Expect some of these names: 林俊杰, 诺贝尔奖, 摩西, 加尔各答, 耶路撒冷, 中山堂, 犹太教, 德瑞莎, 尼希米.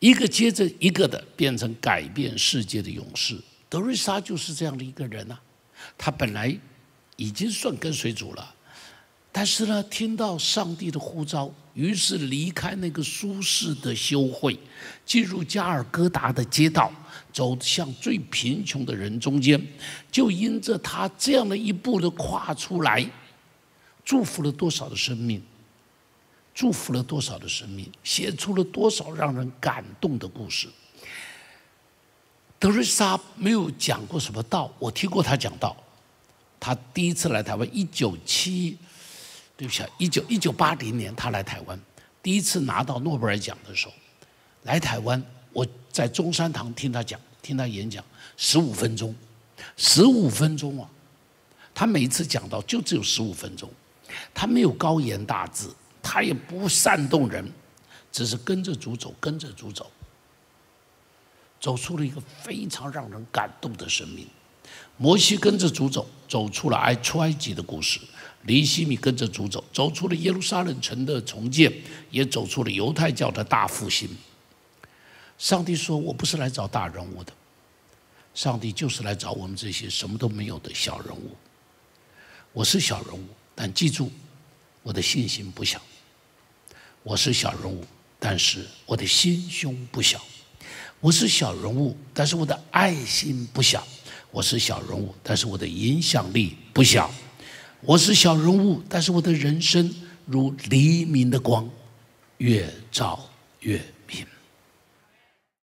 一个接着一个的变成改变世界的勇士。德瑞莎就是这样的一个人啊，他本来已经算跟随主了，但是呢，听到上帝的呼召，于是离开那个舒适的修会，进入加尔各答的街道，走向最贫穷的人中间，就因着他这样的一步的跨出来，祝福了多少的生命。 祝福了多少的生命，写出了多少让人感动的故事。德瑞莎没有讲过什么道，我听过她讲道。她第一次来台湾，1980年她来台湾，第一次拿到诺贝尔奖的时候，来台湾，我在中山堂听她讲，听她演讲，15分钟，15分钟啊！她每次讲到就只有15分钟，她没有高言大志。 他也不煽动人，只是跟着主走，跟着主走，走出了一个非常让人感动的生命。摩西跟着主走，走出了出埃及的故事；尼希米跟着主走，走出了耶路撒冷城的重建，也走出了犹太教的大复兴。上帝说：“我不是来找大人物的，上帝就是来找我们这些什么都没有的小人物。我是小人物，但记住，我的信心不小。” 我是小人物，但是我的心胸不小；我是小人物，但是我的爱心不小；我是小人物，但是我的影响力不小；我是小人物，但是我的人生如黎明的光，越照越。